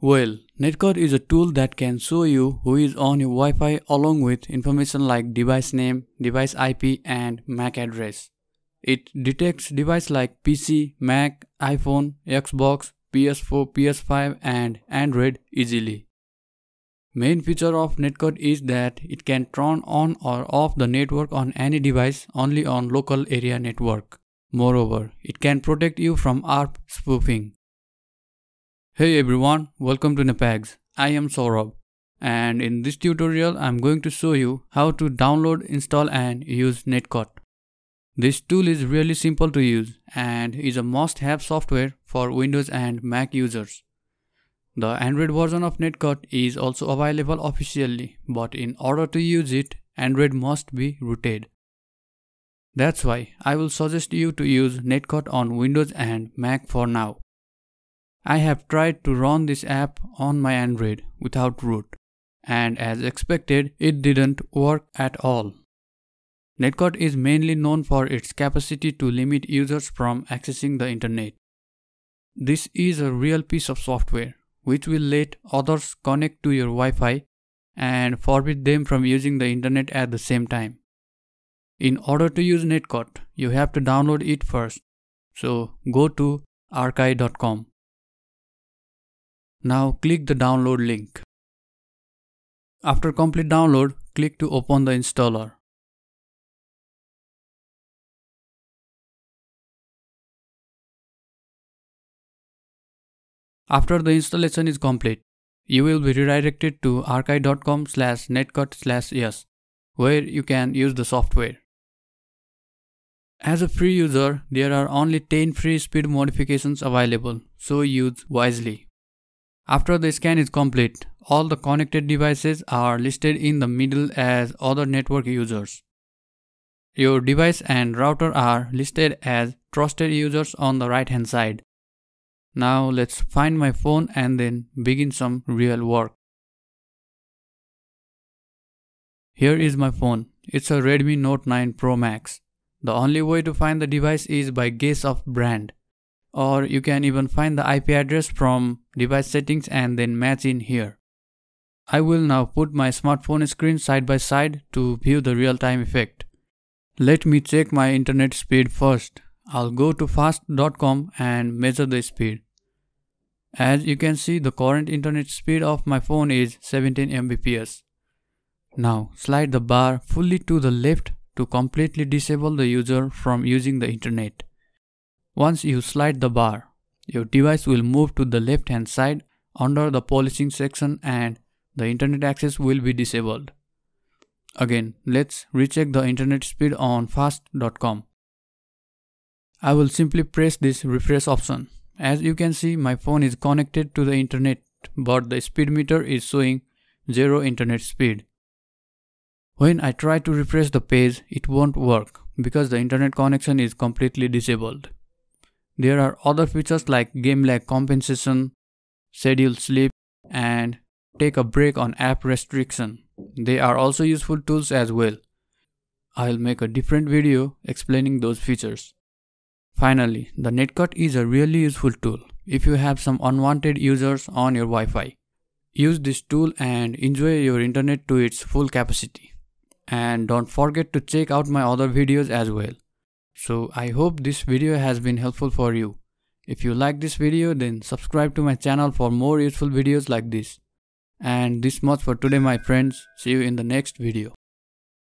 Well, Netcut is a tool that can show you who is on your Wi-Fi along with information like device name, device IP and MAC address. It detects devices like PC, Mac, iPhone, Xbox, PS4, PS5 and Android easily. Main feature of Netcut is that it can turn on or off the network on any device only on local area network. Moreover, it can protect you from ARP spoofing. Hey everyone, welcome to Nepackz. I am Saurabh and in this tutorial I am going to show you how to download, install and use Netcut. This tool is really simple to use and is a must-have software for Windows and Mac users. The Android version of Netcut is also available officially, but in order to use it, Android must be rooted. That's why I will suggest you to use Netcut on Windows and Mac for now. I have tried to run this app on my Android without root, and as expected, it didn't work at all. Netcut is mainly known for its capacity to limit users from accessing the internet. This is a real piece of software which will let others connect to your Wi-Fi and forbid them from using the internet at the same time. In order to use Netcut, you have to download it first, so go to archive.com. Now click the download link. After complete download, click to open the installer. After the installation is complete, you will be redirected to archive.com/netcut/yes, where you can use the software. As a free user, there are only 10 free speed modifications available, so use wisely. After the scan is complete, all the connected devices are listed in the middle as other network users. Your device and router are listed as trusted users on the right hand side. Now let's find my phone and then begin some real work. Here is my phone. It's a Redmi Note 9 Pro Max. The only way to find the device is by guess of brand. Or you can even find the IP address from device settings and then match in here. I will now put my smartphone screen side by side to view the real-time effect. Let me check my internet speed first. I'll go to fast.com and measure the speed. As you can see, the current internet speed of my phone is 17 Mbps. Now slide the bar fully to the left to completely disable the user from using the internet. Once you slide the bar, your device will move to the left hand side under the policing section and the internet access will be disabled. Again, let's recheck the internet speed on fast.com. I will simply press this refresh option. As you can see, my phone is connected to the internet, but the speed meter is showing 0 internet speed. When I try to refresh the page, it won't work because the internet connection is completely disabled. There are other features like game lag compensation, schedule sleep, and take a break on app restriction. They are also useful tools as well. I'll make a different video explaining those features. Finally, the Netcut is a really useful tool if you have some unwanted users on your Wi-Fi. Use this tool and enjoy your internet to its full capacity. And don't forget to check out my other videos as well. So I hope this video has been helpful for you. If you like this video, then subscribe to my channel for more useful videos like this. And this much for today, my friends. See you in the next video.